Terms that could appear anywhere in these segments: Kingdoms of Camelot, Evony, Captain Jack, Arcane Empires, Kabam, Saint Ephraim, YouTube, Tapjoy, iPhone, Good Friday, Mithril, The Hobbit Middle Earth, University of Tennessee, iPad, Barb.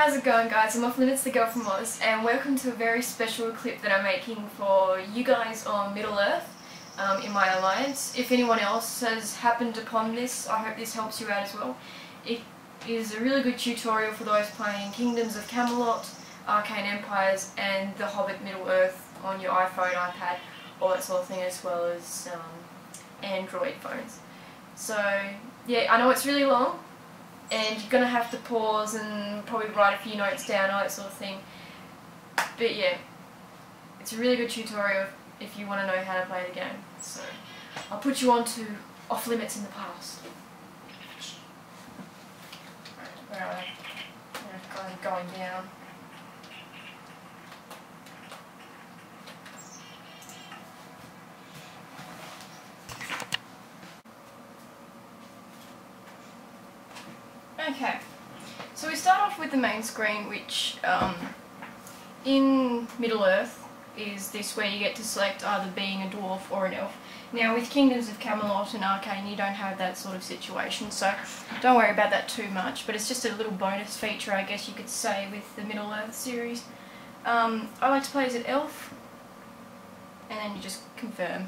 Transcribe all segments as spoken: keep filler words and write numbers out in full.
How's it going, guys? I'm Off Limits, the girl from Oz, and welcome to a very special clip that I'm making for you guys on Middle Earth um, in my alliance. If anyone else has happened upon this, I hope this helps you out as well. It is a really good tutorial for those playing Kingdoms of Camelot, Arcane Empires and The Hobbit Middle Earth on your iPhone, iPad, all that sort of thing, as well as um, Android phones. So yeah, I know it's really long, and you're going to have to pause and probably write a few notes down, all that sort of thing. But yeah, it's a really good tutorial if you want to know how to play the game. So I'll put you on to Off Limits in the Past. Right, where am I? I'm going down. Okay, so we start off with the main screen, which um, in Middle Earth is this, where you get to select either being a dwarf or an elf. Now with Kingdoms of Camelot and Arcane you don't have that sort of situation, so don't worry about that too much, but it's just a little bonus feature, I guess you could say, with the Middle Earth series. Um, I like to play as an elf, and then you just confirm.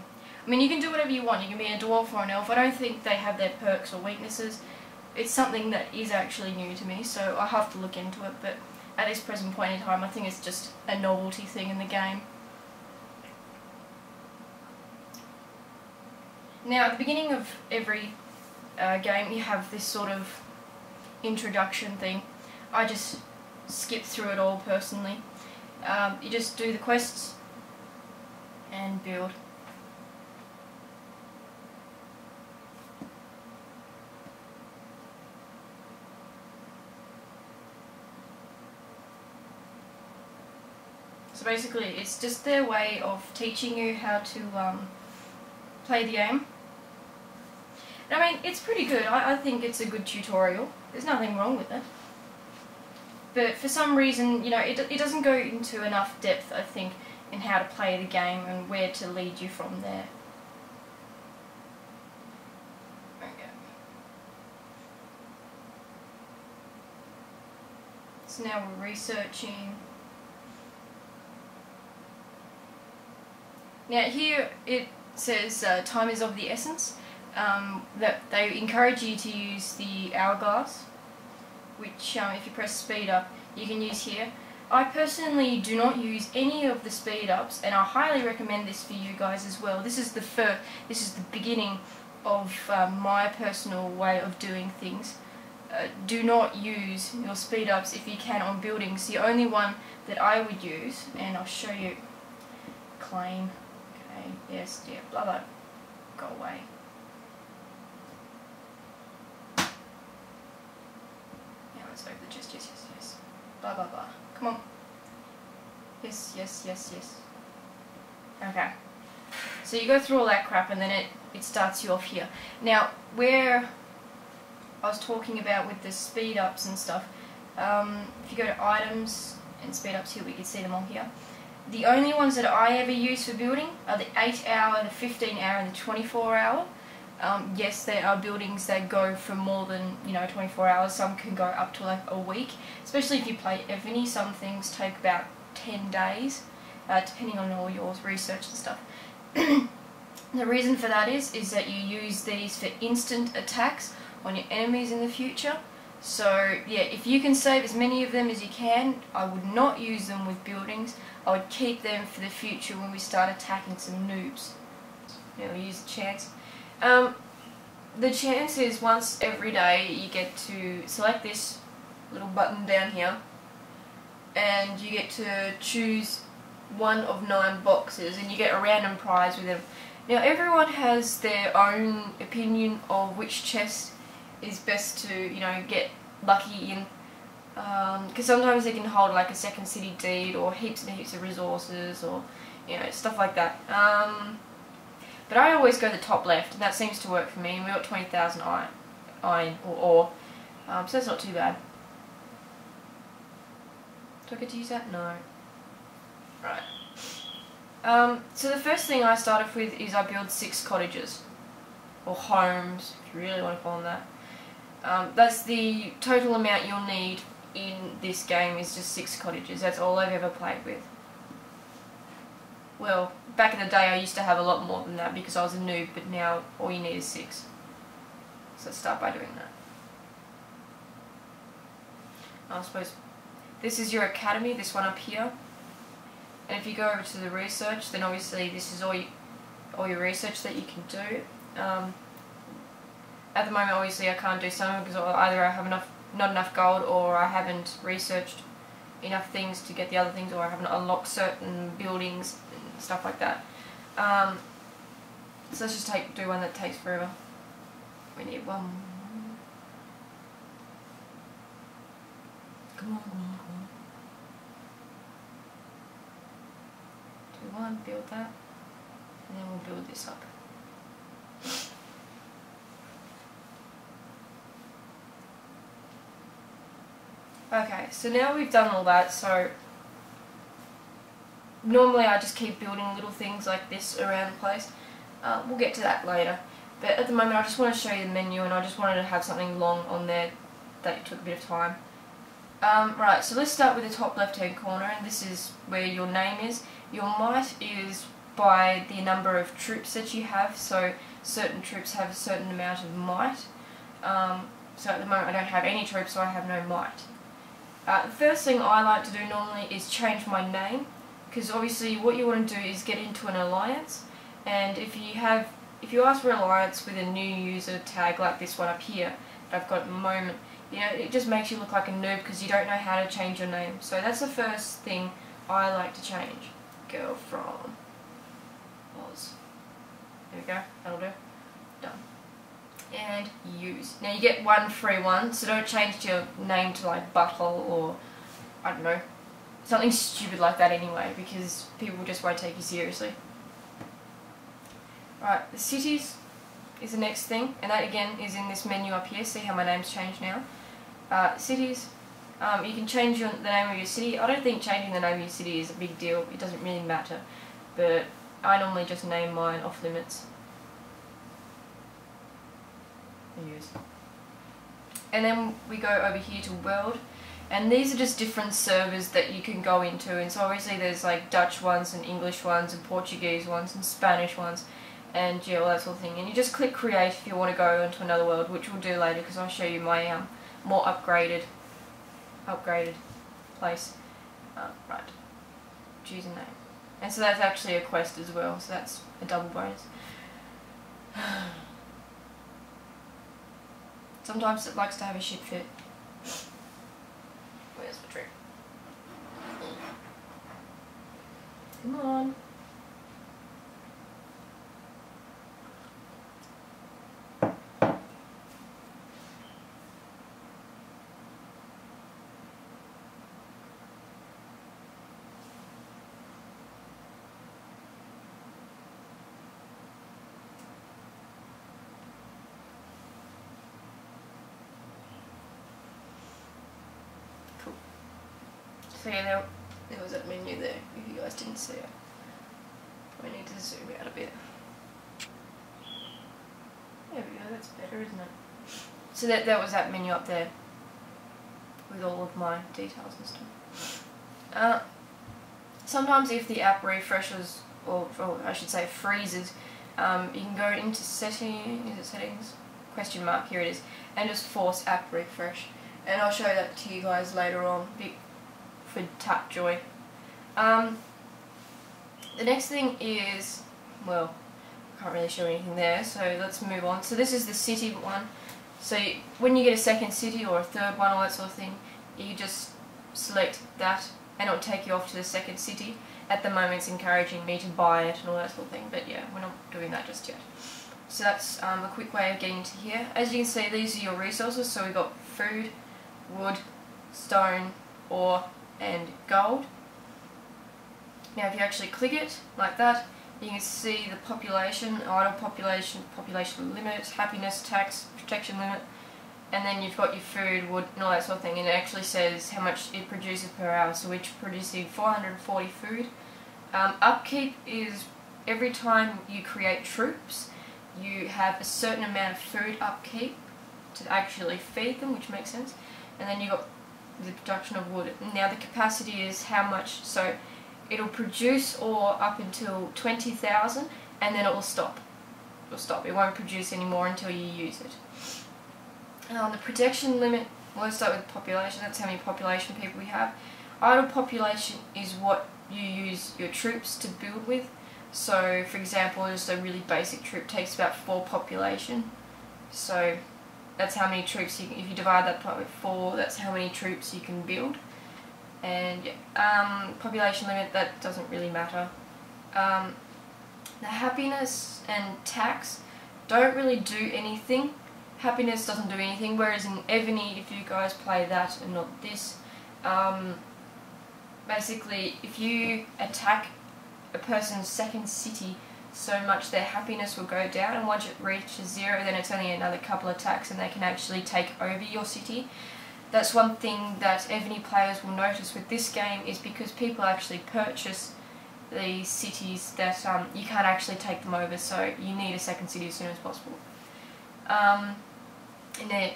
I mean, you can do whatever you want, you can be a dwarf or an elf. I don't think they have their perks or weaknesses. It's something that is actually new to me, so I'll have to look into it, but at this present point in time I think it's just a novelty thing in the game. Now at the beginning of every uh, game you have this sort of introduction thing. I just skip through it all personally. Um, you just do the quests and build. So basically it's just their way of teaching you how to um, play the game. And I mean, it's pretty good. I, I think it's a good tutorial. There's nothing wrong with it. But for some reason, you know, it, it doesn't go into enough depth, I think, in how to play the game and where to lead you from there. Okay. So now we're researching. Now here it says uh, time is of the essence, um, that they encourage you to use the hourglass, which um, if you press speed up you can use here. I personally do not use any of the speed ups, and I highly recommend this for you guys as well. This is the first, this is the beginning of uh, my personal way of doing things. Uh, do not use your speed ups if you can on buildings. The only one that I would use, and I'll show you, claim. Yes, yeah, blah blah. Go away. Yeah, let's open the chest. Yes, yes, yes. Blah blah blah. Come on. Yes, yes, yes, yes. Okay. So you go through all that crap, and then it it starts you off here. Now, where I was talking about with the speed ups and stuff, um, if you go to items and speed ups here, we can see them all here. The only ones that I ever use for building are the eight hour, the fifteen hour and the twenty-four hour. Um, yes, there are buildings that go for more than, you know, twenty-four hours. Some can go up to like a week. Especially if you play Evony, some things take about ten days, uh, depending on all your research and stuff. The reason for that is, is that you use these for instant attacks on your enemies in the future. So yeah, if you can save as many of them as you can, I would not use them with buildings. I would keep them for the future when we start attacking some noobs. You know, use the chance. Um, the chance is once every day you get to select this little button down here, and you get to choose one of nine boxes, and you get a random prize with them. Now everyone has their own opinion of which chest is best to, you know, get lucky in, because um, sometimes they can hold like a second city deed or heaps and heaps of resources, or you know, stuff like that. Um, but I always go the top left, and that seems to work for me. And we got twenty thousand iron, iron or ore, um, so that's not too bad. Do I get to use that? No. Right. Um, so the first thing I start off with is I build six cottages, or homes, if you really want to call them that. Um, that's the total amount you'll need in this game is just six cottages. That's all I've ever played with. Well, back in the day I used to have a lot more than that because I was a noob, but now all you need is six. So let's start by doing that. I suppose this is your academy, this one up here. And if you go over to the research, then obviously this is all you, all your research that you can do. Um, at the moment, obviously, I can't do some because either I have enough, not enough gold, or I haven't researched enough things to get the other things, or I haven't unlocked certain buildings and stuff like that. Um, so let's just take do one that takes forever. We need one. Come on. Do one, build that, and then we'll build this up. Okay, so now we've done all that, so normally I just keep building little things like this around the place. Uh, we'll get to that later. But at the moment I just want to show you the menu, and I just wanted to have something long on there that took a bit of time. Um, right, so let's start with the top left hand corner, and this is where your name is. Your might is by the number of troops that you have, so certain troops have a certain amount of might. Um, so at the moment I don't have any troops, so I have no might. Uh, the first thing I like to do normally is change my name, because obviously what you want to do is get into an alliance, and if you have, if you ask for an alliance with a new user tag like this one up here that I've got at the moment, you know, it just makes you look like a noob because you don't know how to change your name. So that's the first thing I like to change. Girl from Oz. There we go, that'll do. Done. And use. Now you get one free one, so don't change your name to like Butthole or I don't know, something stupid like that anyway, because people just won't take you seriously. Right, the cities is the next thing, and that again is in this menu up here. See how my name's changed now? Uh, cities, um, you can change your, the name of your city. I don't think changing the name of your city is a big deal, it doesn't really matter, but I normally just name mine off limits. Use. And then we go over here to world, and these are just different servers that you can go into, and so obviously there's like Dutch ones and English ones and Portuguese ones and Spanish ones and yeah, all that sort of thing, and you just click create if you want to go into another world, which we'll do later because I'll show you my um, more upgraded upgraded place. Uh, right, choose a name, and so that's actually a quest as well, so that's a double bonus. Sometimes it likes to have a shit fit. Where's the trick? Come on. So yeah, there, there was that menu there, if you guys didn't see it. Probably need to zoom out a bit. There we go, that's better, isn't it? So that, that was that menu up there, with all of my details and stuff. Uh, sometimes if the app refreshes, or, or I should say freezes, um, you can go into settings, is it settings? Question mark, here it is, and just force app refresh. And I'll show that to you guys later on. For Tapjoy. Um, the next thing is, well, I can't really show anything there, so let's move on. So this is the city one. So you, when you get a second city or a third one, all that sort of thing, you just select that and it'll take you off to the second city. At the moment it's encouraging me to buy it and all that sort of thing, but yeah, we're not doing that just yet. So that's um, a quick way of getting to here. As you can see, these are your resources, so we've got food, wood, stone, ore, and gold. Now if you actually click it like that, you can see the population, idle population, population limit, happiness tax, protection limit, and then you've got your food, wood and all that sort of thing, and it actually says how much it produces per hour, so it's producing four hundred forty food. Um, upkeep is every time you create troops you have a certain amount of food upkeep to actually feed them, which makes sense, and then you've got the production of wood. Now the capacity is how much, so it'll produce ore up until twenty thousand and then it will stop. It will stop. It won't produce any more until you use it. Um, the protection limit, well, let's start with population. That's how many population people we have. Idle population is what you use your troops to build with. So for example, just a really basic troop takes about four population. So that's how many troops you can, if you divide that by four, that's how many troops you can build. And yeah, um, population limit, that doesn't really matter. Um, the happiness and tax don't really do anything. Happiness doesn't do anything, whereas in Evony, if you guys play that and not this, um, basically if you attack a person's second city so much, their happiness will go down, and once it reaches zero, then it's only another couple of attacks and they can actually take over your city. That's one thing that Evony players will notice with this game, is because people actually purchase the cities that um, you can't actually take them over, so you need a second city as soon as possible. Um, and it,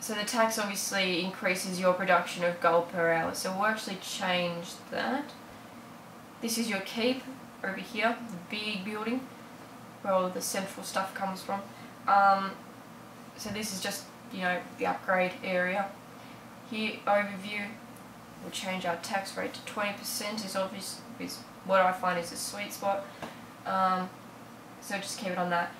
so the tax obviously increases your production of gold per hour, so we'll actually change that. This is your keep over here, the big building where all the central stuff comes from. Um, so this is just, you know, the upgrade area. Here, overview, we'll change our tax rate to twenty percent, is obvious, is what I find is a sweet spot. Um, so just keep it on that.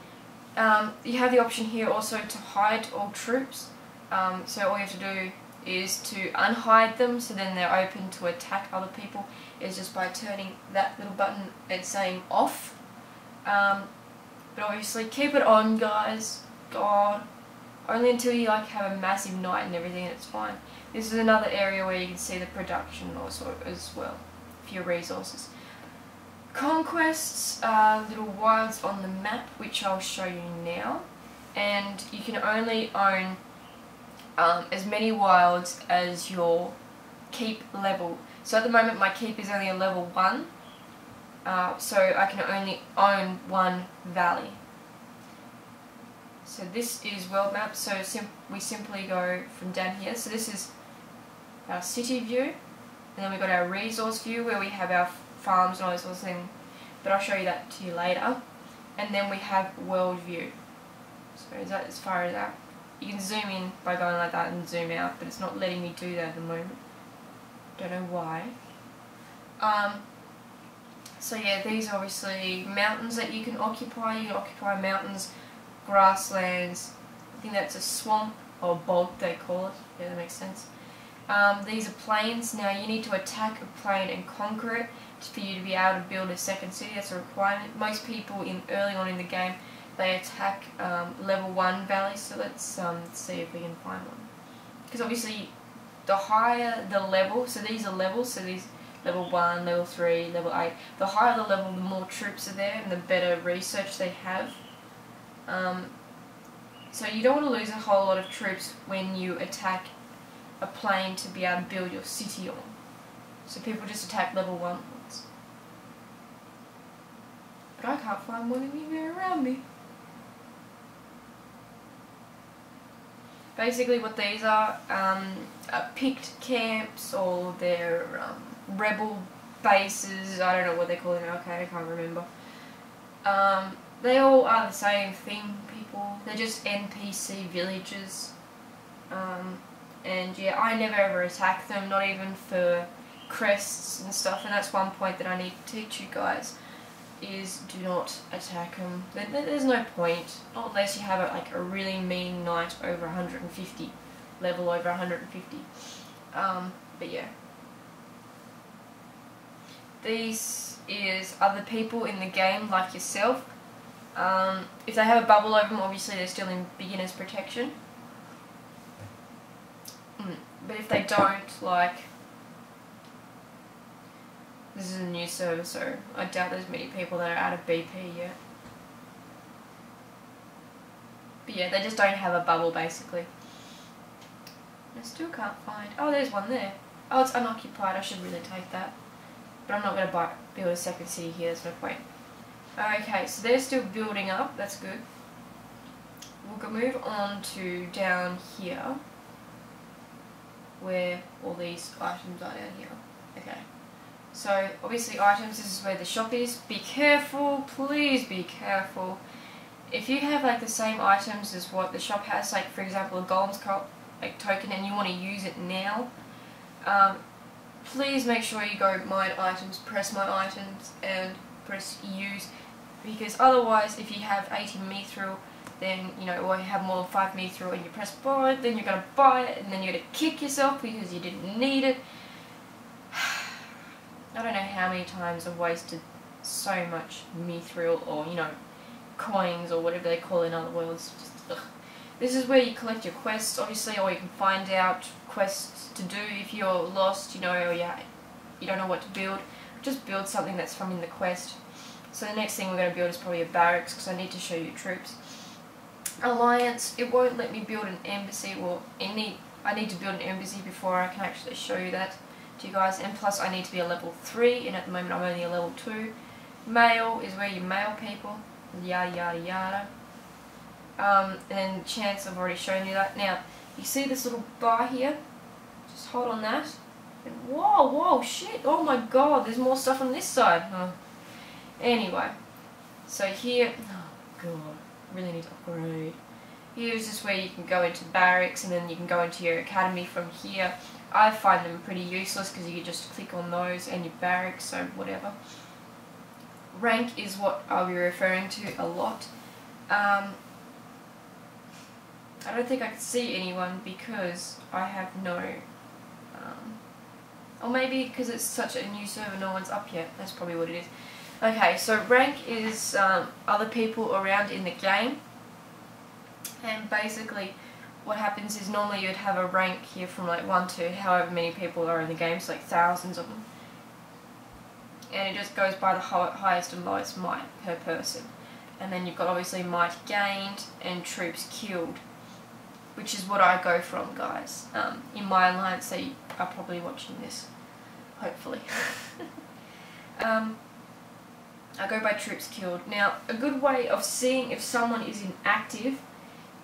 Um, you have the option here also to hide all troops. Um, so all you have to do is to unhide them, so then they're open to attack other people, is just by turning that little button and saying off. Um, but obviously keep it on, guys. God. Only until you like have a massive night and everything, and it's fine. This is another area where you can see the production also as well, for your resources. Conquests are little wilds on the map, which I'll show you now. And you can only own Um, as many wilds as your keep level. So at the moment my keep is only a level one, uh, so I can only own one valley. So this is world map, so sim we simply go from down here. So this is our city view, and then we've got our resource view where we have our farms and all this sort of thing, but I'll show you that to you later. And then we have world view, so is that as far as that. You can zoom in by going like that and zoom out, but it's not letting me do that at the moment. Don't know why. Um, so yeah, these are obviously mountains that you can occupy. You can occupy mountains, grasslands, I think that's a swamp, or bog they call it. Yeah, that makes sense. Um, these are plains. Now you need to attack a plain and conquer it for you to be able to build a second city. That's a requirement. Most people in early on in the game, they attack um, level one valleys, so let's um, see if we can find one. Because obviously, the higher the level, so these are levels, so these level one, level three, level eight, the higher the level, the more troops are there and the better research they have. Um, so you don't want to lose a whole lot of troops when you attack a plain to be able to build your city on. So people just attack level one ones. But I can't find one anywhere around me. Basically what these are, um, are picked camps, or they're um, rebel bases, I don't know what they call them, okay, I can't remember. Um, they all are the same thing, people, they're just N P C villages. Um, and yeah, I never ever attack them, not even for crests and stuff, and that's one point that I need to teach you guys, is do not attack them. There's no point, not unless you have a, like a really mean knight over one hundred fifty, level over one hundred fifty. Um, but yeah, these is other people in the game like yourself. Um, if they have a bubble over them, obviously they're still in beginner's protection. Mm. But if they don't, like, this is a new server, so I doubt there's many people that are out of B P yet. But yeah, they just don't have a bubble, basically. I still can't find... oh, there's one there. Oh, it's unoccupied, I should really take that. But I'm not going to buy, build a second city here, there's no point. Okay, so they're still building up, that's good. We'll move on to down here. where all these items are down here. Okay. So obviously items, this is where the shop is. Be careful, please be careful. If you have like the same items as what the shop has, like for example a Golem's Cup like token, and you want to use it now, um, please make sure you go mine items, press mine items, and press use, because otherwise if you have eighty Mithril, then you know, or you have more than five Mithril and you press buy it, then you're gonna buy it and then you're gonna kick yourself because you didn't need it. I don't know how many times I've wasted so much Mithril, or you know, coins or whatever they call it in other worlds. Just, ugh. This is where you collect your quests, obviously, or you can find out quests to do if you're lost, you know, or you, you don't know what to build. Just build something that's from in the quest. So the next thing we're going to build is probably a barracks, because I need to show you troops. Alliance, it won't let me build an embassy, well, any, I need to build an embassy before I can actually show you that to you guys, and plus I need to be a level three, and at the moment I'm only a level two. Mail is where you mail people, yada yada yada. Um, and then chance, I've already shown you that. Now, you see this little bar here? Just hold on that. And whoa, whoa, shit, oh my god, there's more stuff on this side. Huh. Anyway, so here, oh god, really need to upgrade. Here's just where you can go into barracks, and then you can go into your academy from here. I find them pretty useless because you can just click on those and your barracks, so whatever. Rank is what I'll be referring to a lot. Um, I don't think I can see anyone because I have no, um, or maybe because it's such a new server, no one's up yet. That's probably what it is. Okay, so rank is um, other people around in the game, and basically what happens is normally you'd have a rank here from like one to however many people are in the game, so like thousands of them, and it just goes by the highest and lowest might per person. And then you've got obviously might gained and troops killed, which is what I go from, guys. Um, in my alliance, they are probably watching this, hopefully. um, I go by troops killed. Now, a good way of seeing if someone is inactive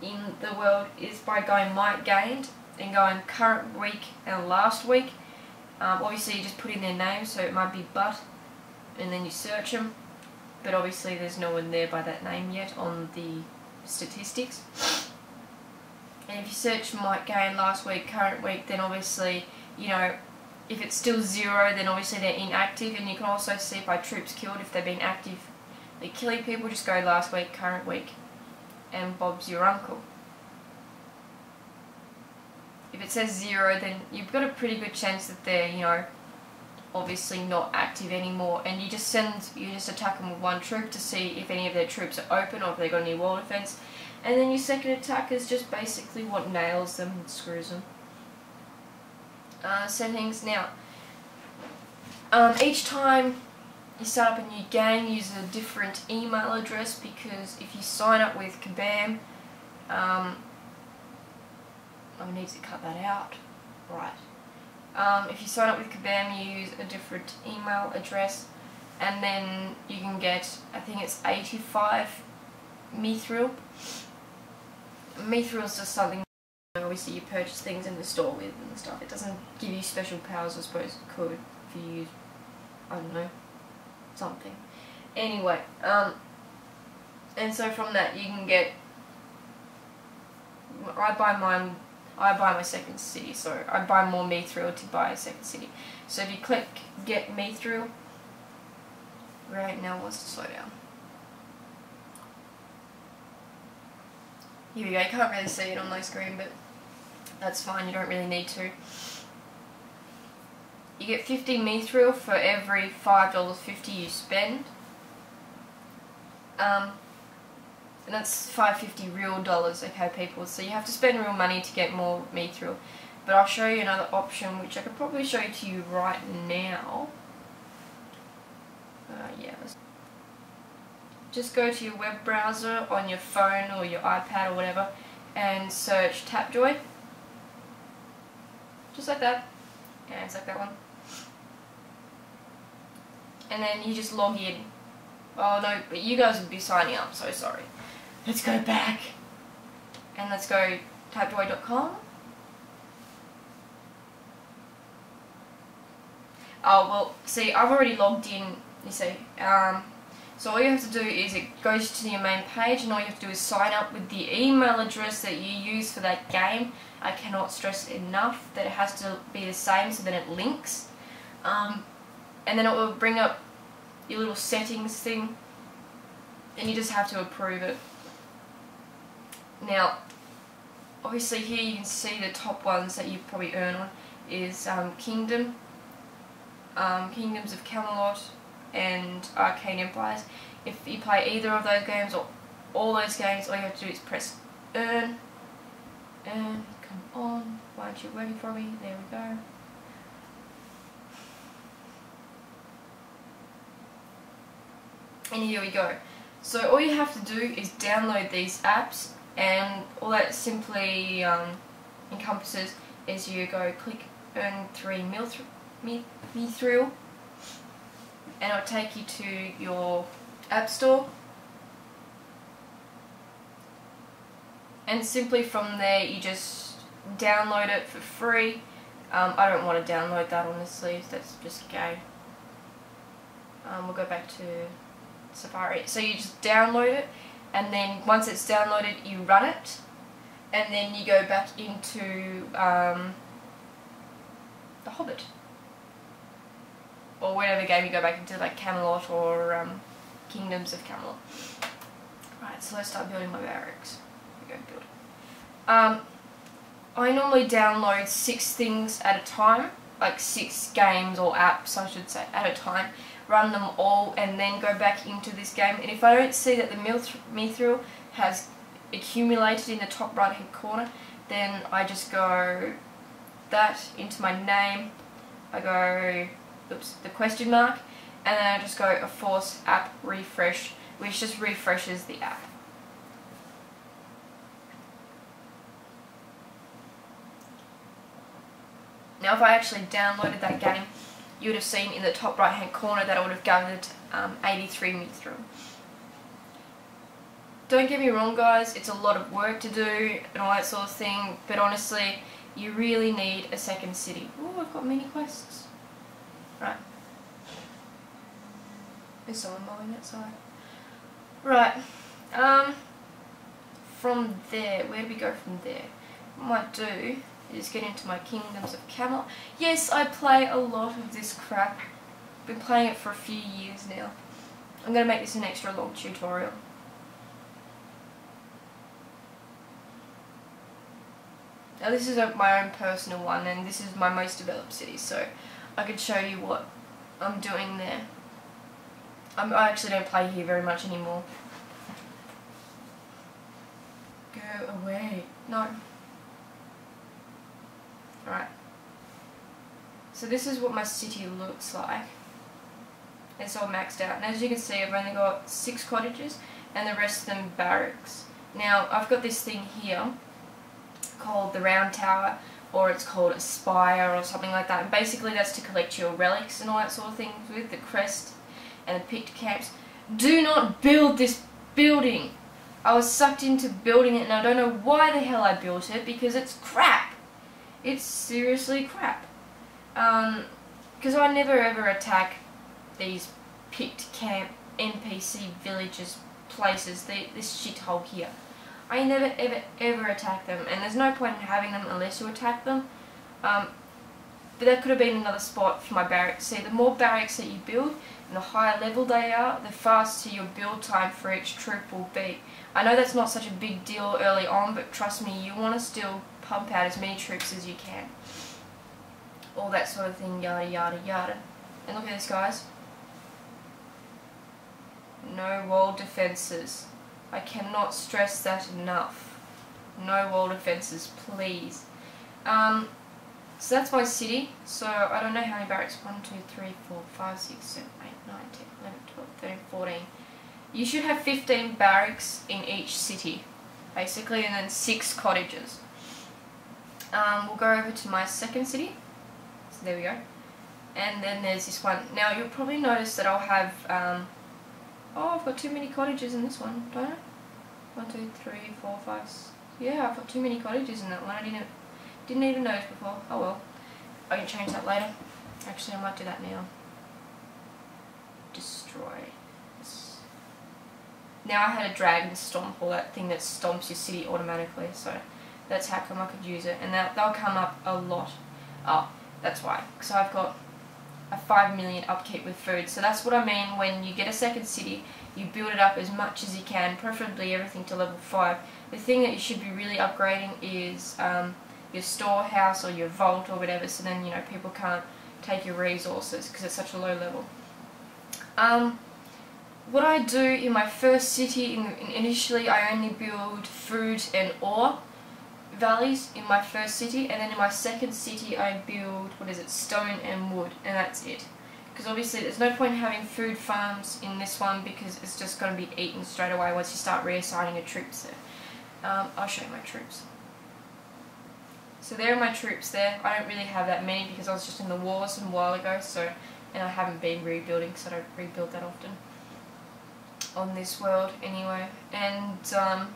in the world is by going might gained and going current week and last week. Um, obviously, you just put in their name, so it might be Butt, and then you search them. But obviously there's no one there by that name yet on the statistics. And if you search might gain last week, current week, then obviously, you know, if it's still zero, then obviously they're inactive. And you can also see by troops killed if they've been active, they're killing people, just go last week, current week, and Bob's your uncle. If it says zero, then you've got a pretty good chance that they're, you know, obviously not active anymore, and you just send, you just attack them with one troop to see if any of their troops are open or if they've got any wall defense. And then your second attack is just basically what nails them and screws them. Uh, settings now. Um, each time you start up a new game, use a different email address, because if you sign up with Kabam, um, I need to cut that out. Right. Um, if you sign up with Kabam, you use a different email address, and then you can get, I think it's eighty-five Mithril. Mithril is just something obviously you purchase things in the store with and stuff. It doesn't give you special powers, I suppose it could if you use, I don't know, something. Anyway, um, and so from that you can get, I buy mine, I buy my second city, so I buy more Mithril to buy a second city. So if you click get Mithril, right now it wants to slow down. Here we go, you can't really see it on my screen, but that's fine, you don't really need to. You get fifty Mithril for every five dollars fifty you spend. Um, And that's five dollars fifty real dollars, okay people, so you have to spend real money to get more Mithril. But I'll show you another option, which I could probably show to you right now. Uh, yeah. Just go to your web browser on your phone or your iPad or whatever, and search Tapjoy. Just like that. Yeah, it's like that one. And then you just log in. Oh no, but you guys would be signing up, so sorry. Let's go back. And let's go tapjoy dot com. Oh, well, see, I've already logged in, you see. Um, so all you have to do is it goes to your main page, and all you have to do is sign up with the email address that you use for that game. I cannot stress enough that it has to be the same, so then it links. Um, and then it will bring up your little settings thing, and you just have to approve it. Now, obviously here you can see the top ones that you probably earn on is um, Kingdom, um, Kingdoms of Camelot, and Arcane Empires. If you play either of those games or all those games, all you have to do is press Earn. Earn, come on, why aren't you working for me? There we go. And here we go. So all you have to do is download these apps, and all that simply um, encompasses is you go click Earn three Mithril, and it'll take you to your app store, and simply from there you just download it for free. um, I don't want to download that, honestly, that's just gay. Um, we'll go back to Safari. So you just download it, and then once it's downloaded you run it, and then you go back into um, The Hobbit, or whatever game you go back into, like Camelot or um, Kingdoms of Camelot. Right, so let's start building my barracks. Go build. Um, I normally download six things at a time, like six games or apps I should say, at a time. Run them all and then go back into this game, and if I don't see that the Mithril has accumulated in the top right hand corner, then I just go that into my name, I go oops, the question mark, and then I just go a force app refresh, which just refreshes the app. Now if I actually downloaded that game, you would have seen in the top right hand corner that I would have gathered um, eighty-three Mithril. Don't get me wrong guys, it's a lot of work to do and all that sort of thing, but honestly you really need a second city. Ooh, I've got mini quests. Right. There's someone mowing outside. Right. Um, from there, where do we go from there? What I might do is get into my Kingdoms of Camelot. Yes, I play a lot of this crap. Been playing it for a few years now. I'm going to make this an extra long tutorial. Now this is a, my own personal one, and this is my most developed city, so I could show you what I'm doing there. I'm, I actually don't play here very much anymore. Go away. No. Right. So this is what my city looks like. It's all maxed out, and as you can see I've only got six cottages and the rest of them barracks. Now I've got this thing here called the Round Tower, or it's called a spire or something like that, and basically that's to collect your relics and all that sort of thing with the crest and the picked camps. Do not build this building! I was sucked into building it, and I don't know why the hell I built it, because it's crap! It's seriously crap. Um, because I never ever attack these picked camp N P C villages, places, they, this shithole here. I never ever ever attack them, and there's no point in having them unless you attack them. Um, but that could have been another spot for my barracks. See, the more barracks that you build and the higher level they are, the faster your build time for each troop will be. I know that's not such a big deal early on, but trust me, you want to still pump out as many troops as you can. All that sort of thing, yada yada yada. And look at this guys. No wall defences. I cannot stress that enough. No wall defences, please. Um, so that's my city. So I don't know how many barracks. one, two, three, four, five, six, seven, eight, nine, ten, eleven, twelve, thirteen, fourteen. You should have fifteen barracks in each city, basically, and then six cottages. Um, we'll go over to my second city. So there we go. And then there's this one. Now you'll probably notice that I'll have... Um, oh, I've got too many cottages in this one, don't I? one, two, three, four, five... Yeah, I've got too many cottages in that one. I didn't, didn't even notice before. Oh well. I can change that later. Actually, I might do that now. Destroy. Yes. Now I had a dragon stomp, or that thing that stomps your city automatically, so that's how come I could use it. And that, that'll come up a lot. Oh, that's why. So I've got a five million upkeep with food. So that's what I mean when you get a second city, you build it up as much as you can, preferably everything to level five. The thing that you should be really upgrading is um, your storehouse or your vault or whatever, so then, you know, people can't take your resources because it's such a low level. Um, what I do in my first city, in, in initially I only build food and ore valleys in my first city, and then in my second city I build, what is it, stone and wood, and that's it. Because obviously there's no point having food farms in this one because it's just going to be eaten straight away once you start reassigning your troops there. Um, I'll show you my troops. So there are my troops there. I don't really have that many because I was just in the wars a while ago, so, and I haven't been rebuilding because I don't rebuild that often on this world anyway. And um,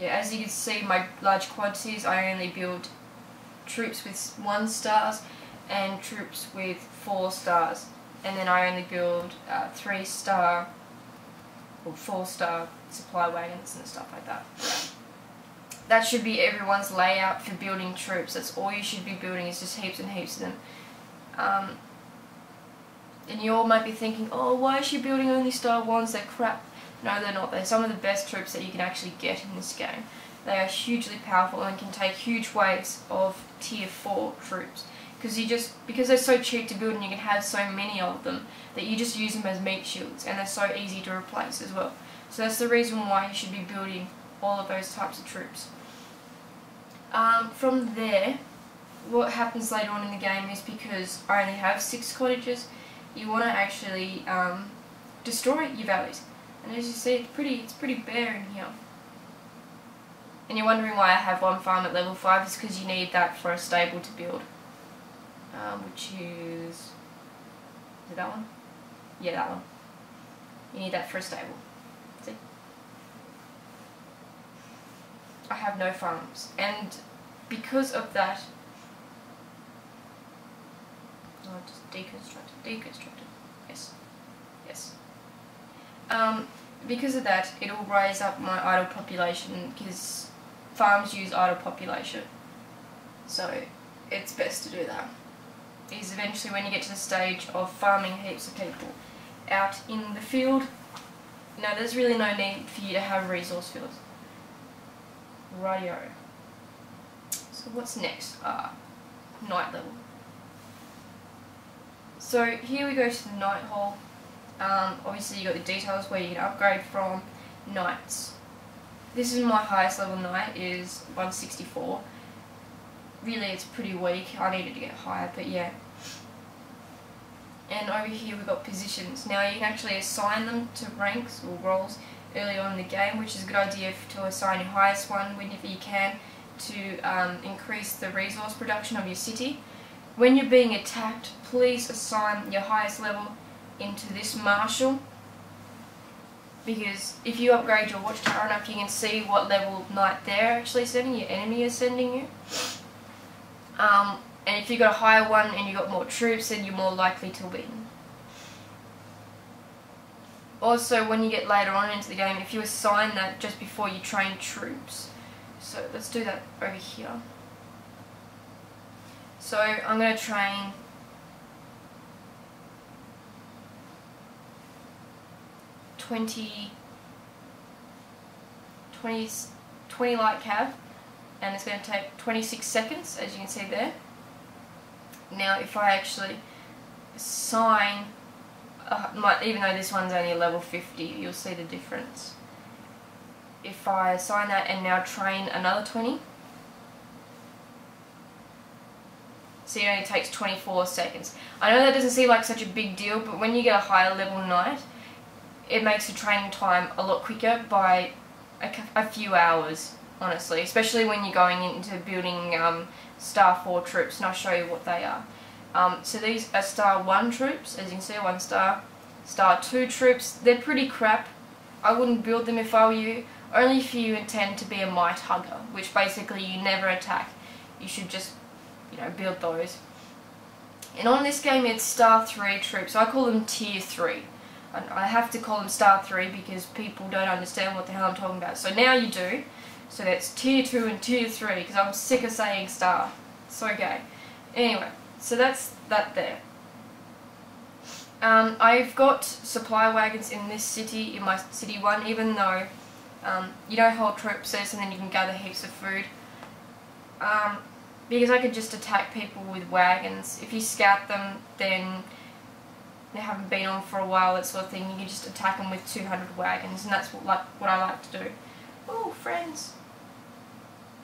yeah, as you can see, my large quantities, I only build troops with one stars and troops with four stars, and then I only build uh, three star or four star supply wagons and stuff like that. That should be everyone's layout for building troops. That's all you should be building, is just heaps and heaps of them. Um, and you all might be thinking, oh, why is she building only star ones? They're crap. No, they're not. They're some of the best troops that you can actually get in this game. They are hugely powerful and can take huge waves of tier four troops. Because you just, because they're so cheap to build and you can have so many of them, that you just use them as meat shields, and they're so easy to replace as well. So that's the reason why you should be building all of those types of troops. Um, from there, what happens later on in the game is, because I only have six cottages, you want to actually um, destroy your valleys. And as you see, it's pretty, it's pretty bare in here. And you're wondering why I have one farm at level five, is because you need that for a stable to build. Um, which is... is it that one? Yeah, that one. You need that for a stable. See? I have no farms. And because of that... I'll just deconstruct it. Deconstruct it. Yes. Yes. Um, because of that, it'll raise up my idle population, because farms use idle population. So, it's best to do that. Is eventually when you get to the stage of farming heaps of people out in the field. Now, there's really no need for you to have resource fields. Rightio. So what's next? Ah, uh, night level. So here we go to the night hall. Um, obviously you got the details where you can upgrade from knights. This is my highest level knight, is one sixty-four. Really, it's pretty weak. I needed to get higher, but yeah. And over here we've got positions. Now you can actually assign them to ranks or roles early on in the game, which is a good idea to assign your highest one whenever you can to um, increase the resource production of your city. When you're being attacked, please assign your highest level into this marshal, because if you upgrade your watchtower enough, you can see what level knight they're actually sending, your enemy is sending you. Um, and if you got a higher one and you got more troops, then you're more likely to win. Also, when you get later on into the game, if you assign that just before you train troops. So let's do that over here. So I'm going to train twenty, twenty, twenty light cav. And it's going to take twenty-six seconds, as you can see there. Now if I actually assign, uh, my, even though this one's only level fifty, you'll see the difference. If I assign that and now train another twenty, see, it only takes twenty-four seconds. I know that doesn't seem like such a big deal, but when you get a higher level knight, it makes the training time a lot quicker by a, a few hours. Honestly, especially when you're going into building um, star four troops, and I'll show you what they are. Um, so these are star one troops, as you can see, one star, star two troops. They're pretty crap. I wouldn't build them if I were you, only if you intend to be a might hugger, which basically you never attack. You should just, you know, build those. And on this game it's Star three troops. I call them Tier three. I have to call them Star three because people don't understand what the hell I'm talking about. So now you do. So that's Tier two and Tier three because I'm sick of saying Star. So gay. Anyway, so that's that there. Um, I've got supply wagons in this city, in my City one, even though um, you don't hold troops there, so then you can gather heaps of food. Um, because I could just attack people with wagons. If you scout them, then they haven't been on for a while, that sort of thing. You can just attack them with two hundred wagons, and that's what, like, what I like to do. Oh, friends.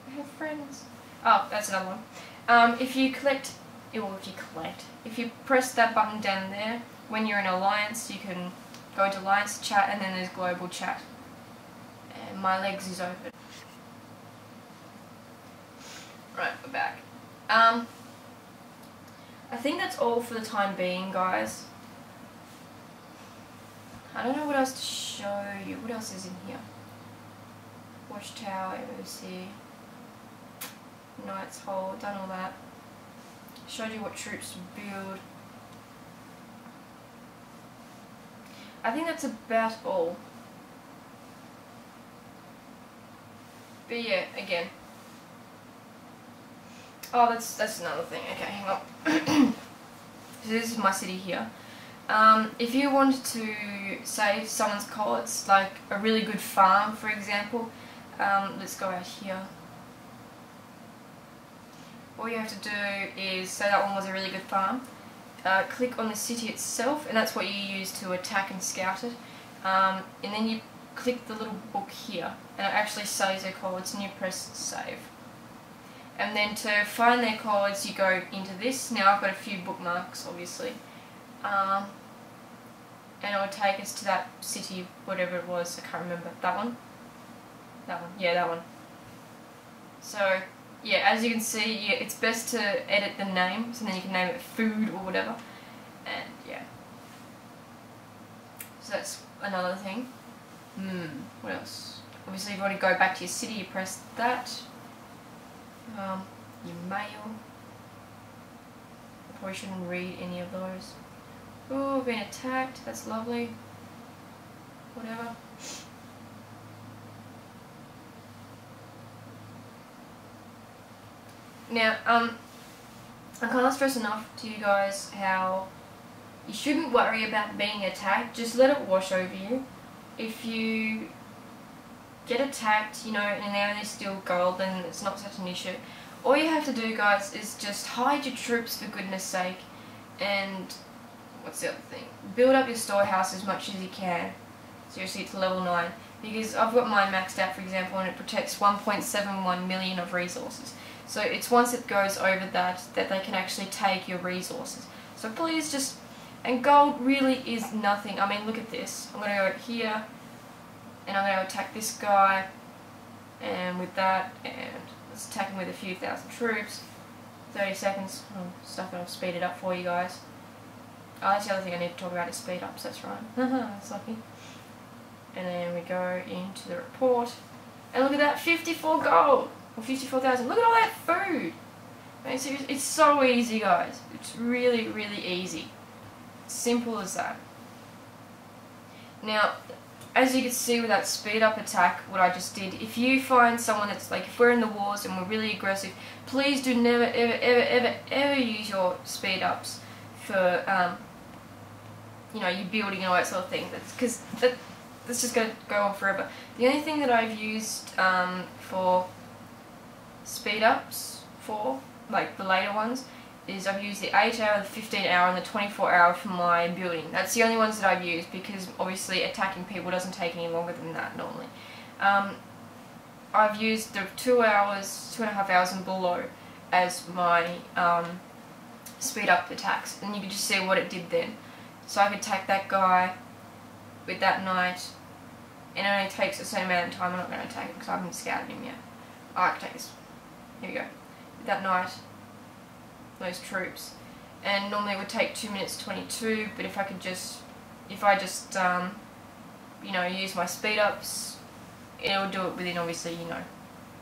I have friends. Oh, that's another one. Um, if you collect, well, if you collect, if you press that button down there, when you're in Alliance, you can go to Alliance Chat, and then there's Global Chat. And my legs is open. Right, we're back. Um, I think that's all for the time being, guys. I don't know what else to show you. What else is in here? Watchtower, M O C, Knight's Hall, done all that. Showed you what troops to build. I think that's about all. But yeah, again. Oh, that's that's another thing. Okay, hang on. So this is my city here. Um, if you wanted to save someone's collets, like a really good farm, for example, um, let's go out here. All you have to do is say that one was a really good farm. Uh, click on the city itself, and that's what you use to attack and scout it. Um, and then you click the little book here, and it actually saves their collets, and you press save. And then to find their collets, you go into this. Now I've got a few bookmarks, obviously. Um, and it'll take us to that city, whatever it was, I can't remember. That one? That one, yeah, that one. So, yeah, as you can see, yeah, it's best to edit the name, so then you can name it food or whatever. And, yeah. So that's another thing. Hmm, what else? Obviously, if you want to go back to your city, you press that. Um, your mail. I probably shouldn't read any of those. Oh, been attacked, that's lovely. Whatever. Now, um, I can't stress enough to you guys how you shouldn't worry about being attacked. Just let it wash over you. If you get attacked, you know, and now they're still gold, then it's not such an issue. All you have to do, guys, is just hide your troops, for goodness sake, and what's the other thing? Build up your storehouse as much as you can. Seriously, it's level nine. Because I've got mine maxed out, for example, and it protects one point seven one million of resources. So it's once it goes over that, that they can actually take your resources. So please just... And gold really is nothing. I mean, look at this. I'm going to go here, and I'm going to attack this guy, and with that, and let's attack him with a few thousand troops. thirty seconds. Oh, stuff that I'll speed it up for you guys. Oh, that's the other thing I need to talk about is speed ups, that's right. That's lucky. And then we go into the report. And look at that, fifty-four gold! Or fifty-four thousand. Look at all that food! I mean, seriously, it's so easy, guys. It's really, really easy. Simple as that. Now, as you can see with that speed up attack, what I just did, if you find someone that's like, if we're in the wars and we're really aggressive, please do never, ever, ever, ever, ever use your speed ups for um, you know, you building and all that sort of thing. That's because that that's just going to go on forever. The only thing that I've used um, for speed ups for, like the later ones, is I've used the eight hour, the fifteen hour and the twenty-four hour for my building. That's the only ones that I've used because obviously attacking people doesn't take any longer than that normally. Um, I've used the two hours, two and a half hours and below as my um, speed up the attacks, and you can just see what it did then. So I could attack that guy with that knight, and it only takes the same amount of time. I'm not going to attack him because I haven't scouted him yet. Oh, I can take this. Here we go. With that knight, those troops, and normally it would take two minutes twenty-two, but if I could just, if I just, um, you know, use my speed ups, it would do it within, obviously, you know,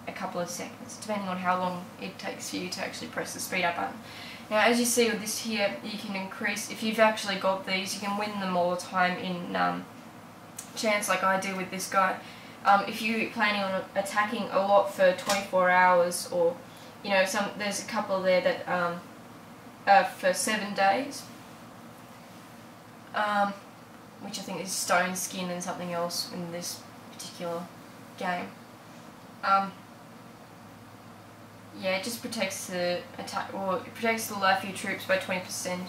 a couple of seconds, depending on how long it takes for you to actually press the speed up button. Now, as you see with this here, you can increase, if you've actually got these, you can win them all the time in um, chance, like I do with this guy. Um, if you're planning on attacking a lot for twenty-four hours, or, you know, some there's a couple there that um, are for seven days, um, which I think is stone skin and something else in this particular game. Um, yeah, it just protects the attack, or it protects the life of your troops by twenty percent,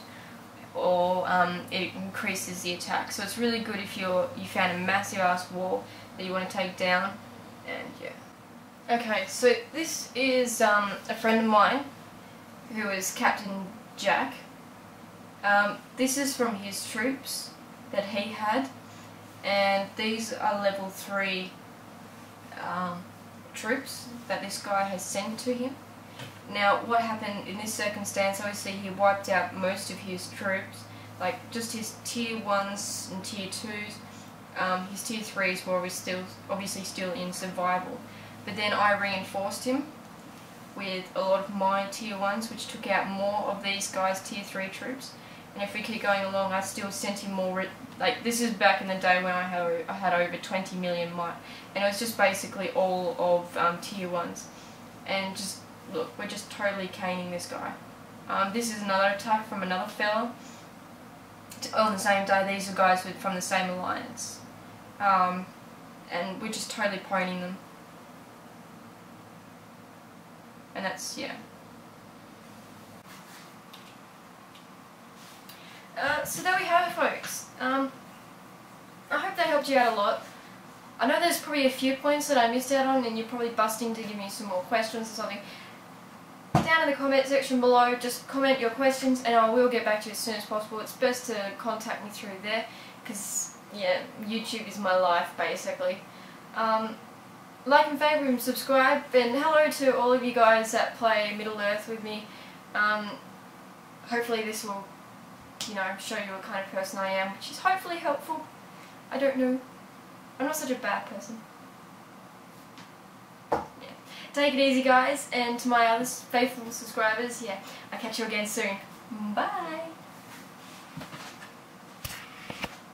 or um, it increases the attack. So it's really good if you're you found a massive ass wall that you want to take down, and yeah. Okay, so this is um, a friend of mine, who is Captain Jack. Um, this is from his troops that he had, and these are level three um, troops that this guy has sent to him. Now, what happened in this circumstance, obviously he wiped out most of his troops, like just his tier ones and tier twos. Um, his tier threes were obviously still, obviously still in survival. But then I reinforced him with a lot of my tier ones, which took out more of these guys' tier three troops. And if we keep going along, I still sent him more. Like, this is back in the day when I had, I had over twenty million might, and it was just basically all of um, tier ones. And just look, we're just totally caning this guy. Um, this is another attack from another fella. On the same day, these are guys with, from the same alliance, um, and we're just totally poning them. And that's, yeah. Uh, so there we have it, folks. Um, I hope that helped you out a lot. I know there's probably a few points that I missed out on, and you're probably busting to give me some more questions or something. Down in the comment section below, just comment your questions, and I will get back to you as soon as possible. It's best to contact me through there, because, yeah, YouTube is my life, basically. Um, like and favourite and subscribe, and hello to all of you guys that play Middle Earth with me. Um, hopefully this will, you know, show you what kind of person I am, which is hopefully helpful. I don't know. I'm not such a bad person. Take it easy, guys, and to my other faithful subscribers, yeah, I'll catch you again soon. Bye!